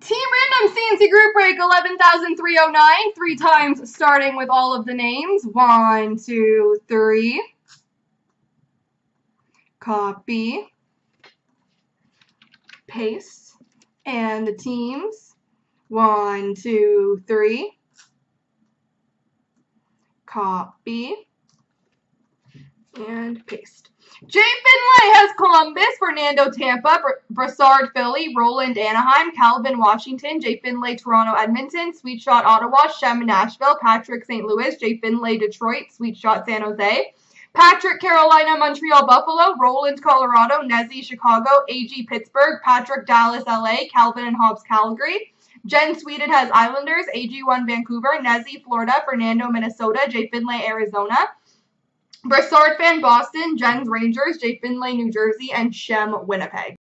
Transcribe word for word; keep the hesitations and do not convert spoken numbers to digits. Team Random C N C Group Break eleven thousand three hundred nine, three times starting with all of the names. One, two, three. Copy. Paste. And the teams. One, two, three. Copy. And paste. Jay Finlay has Columbus, Fernando Tampa, Br Brassard Philly, Roland Anaheim, Calvin Washington, Jay Finlay Toronto Edmonton, Sweet Shot Ottawa, Shem Nashville, Patrick Saint Louis, Jay Finlay Detroit, Sweet Shot San Jose, Patrick Carolina Montreal Buffalo, Roland Colorado, Nezzy Chicago, A G Pittsburgh, Patrick Dallas L A, Calvin and Hobbs Calgary, Jen Sweden has Islanders, A G one Vancouver, Nezzy Florida, Fernando Minnesota, Jay Finlay Arizona, Brassard Fan Boston, Jens Rangers, Jay Finlay New Jersey, and Shem Winnipeg.